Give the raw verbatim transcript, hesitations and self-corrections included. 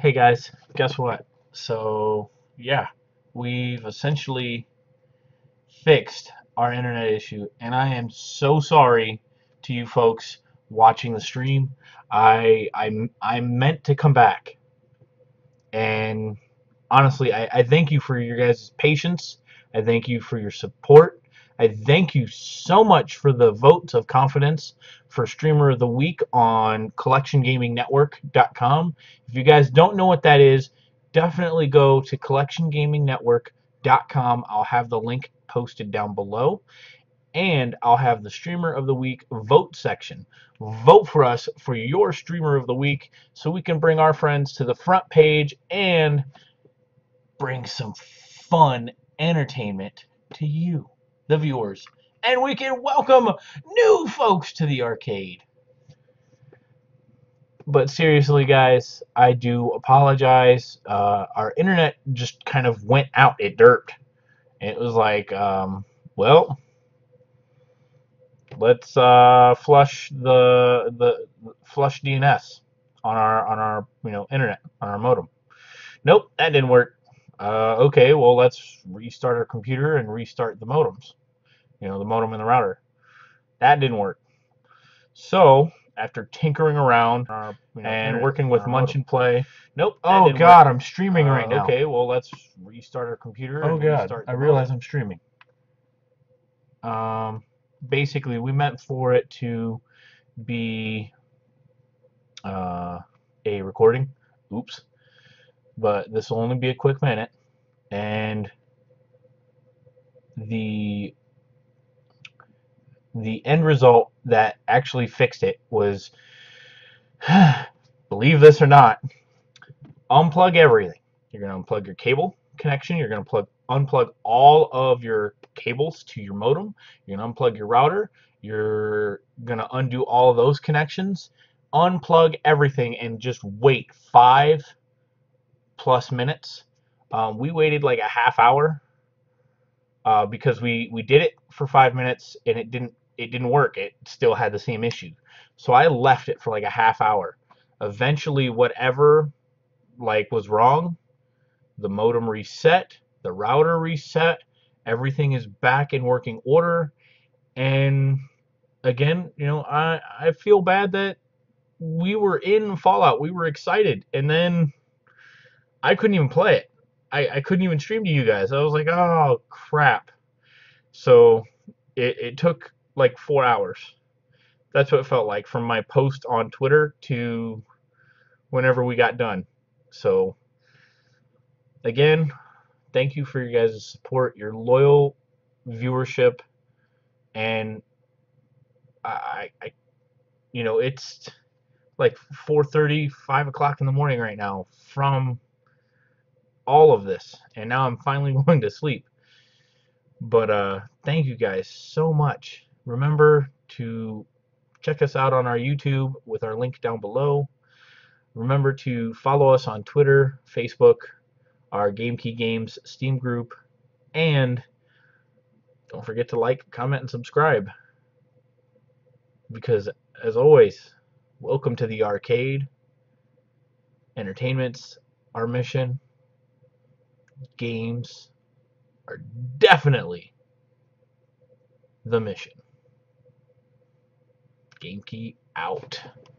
Hey guys, guess what? So yeah, we've essentially fixed our internet issue, and I am so sorry to you folks watching the stream. I I, I meant to come back, and honestly I, I thank you for your guys' patience. I thank you for your support. I thank you so much for the votes of confidence for Streamer of the Week on collection gaming network dot com. If you guys don't know what that is, definitely go to collection gaming network dot com. I'll have the link posted down below. And I'll have the Streamer of the Week vote section. Vote for us for your Streamer of the Week so we can bring our friends to the front page and bring some fun entertainment to you, the viewers, and we can welcome new folks to the arcade. But seriously guys, I do apologize. Uh, our internet just kind of went out. It derped. It was like, um, well, let's uh, flush the the flush D N S on our on our you know internet, on our modem. Nope, that didn't work. Uh, okay, well, let's restart our computer and restart the modems. You know, the modem and the router. That didn't work. So, after tinkering around uh, you know, and working with Munch modem. and Play. Nope. Oh, God, work. I'm streaming right uh, now. Okay, well, let's restart our computer. Oh, and God, I realize modem. I'm streaming. Um, basically, we meant for it to be uh, a recording. Oops. But this will only be a quick minute, and the the end result that actually fixed it was, believe this or not, unplug everything. You're going to unplug your cable connection. You're going to plug unplug all of your cables to your modem. You're going to unplug your router. You're going to undo all of those connections. Unplug everything and just wait five plus minutes. Um, we waited like a half hour uh, because we we did it for five minutes and it didn't it didn't work. It still had the same issue. So I left it for like a half hour. Eventually, whatever like was wrong, the modem reset, the router reset, everything is back in working order. And again, you know, I I feel bad that we were in Fallout. We were excited, and then I couldn't even play it. I, I couldn't even stream to you guys. I was like, oh, crap. So it, it took like four hours. That's what it felt like from my post on Twitter to whenever we got done. So, again, thank you for your guys' support, your loyal viewership. And, I, I you know, it's like four thirty, five o'clock in the morning right now from all of this, and now I'm finally going to sleep. But uh, thank you guys so much. Remember to check us out on our YouTube with our link down below. Remember to follow us on Twitter, Facebook, our GameKey Games Steam group, and don't forget to like, comment, and subscribe. Because as always, welcome to the arcade. Entertainment's our mission. Games are definitely the mission. GameKey out.